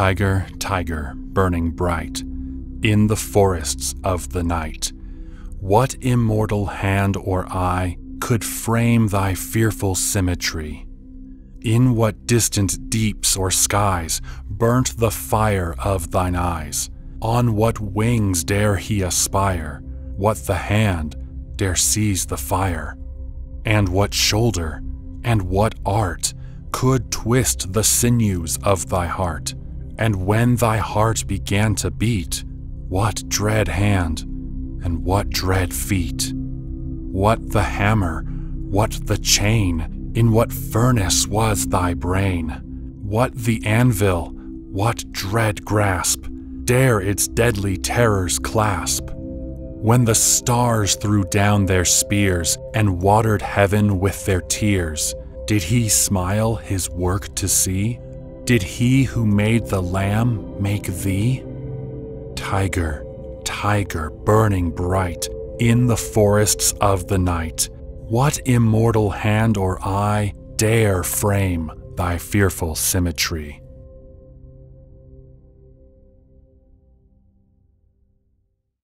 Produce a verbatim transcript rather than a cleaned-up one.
Tiger, tiger, burning bright, in the forests of the night, what immortal hand or eye could frame thy fearful symmetry? In what distant deeps or skies burnt the fire of thine eyes? On what wings dare he aspire? What the hand dare seize the fire? And what shoulder, and what art, could twist the sinews of thy heart? And when thy heart began to beat, what dread hand, and what dread feet? What the hammer, what the chain, in what furnace was thy brain? What the anvil, what dread grasp, dare its deadly terrors clasp? When the stars threw down their spears and watered heaven with their tears, did he smile his work to see? Did he who made the lamb make thee? Tiger, tiger, burning bright, in the forests of the night, what immortal hand or eye dare frame thy fearful symmetry?